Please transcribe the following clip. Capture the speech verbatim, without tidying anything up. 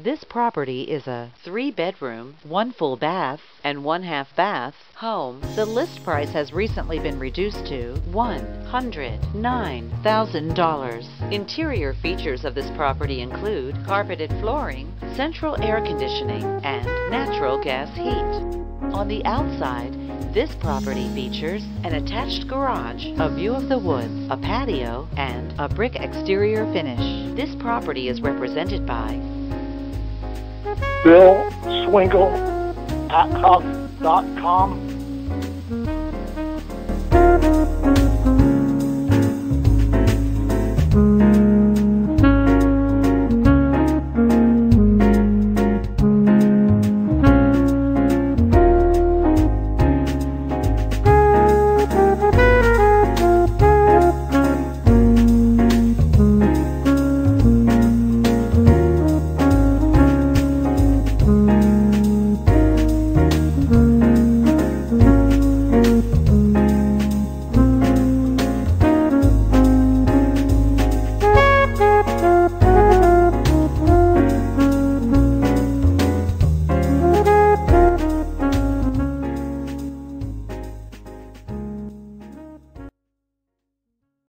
This property is a three-bedroom, one full bath, and one half bath home. The list price has recently been reduced to one hundred nine thousand dollars. Interior features of this property include carpeted flooring, central air conditioning, and natural gas heat. On the outside, this property features an attached garage, a view of the woods, a patio, and a brick exterior finish. This property is represented by Bill Swingle at Huff dot com.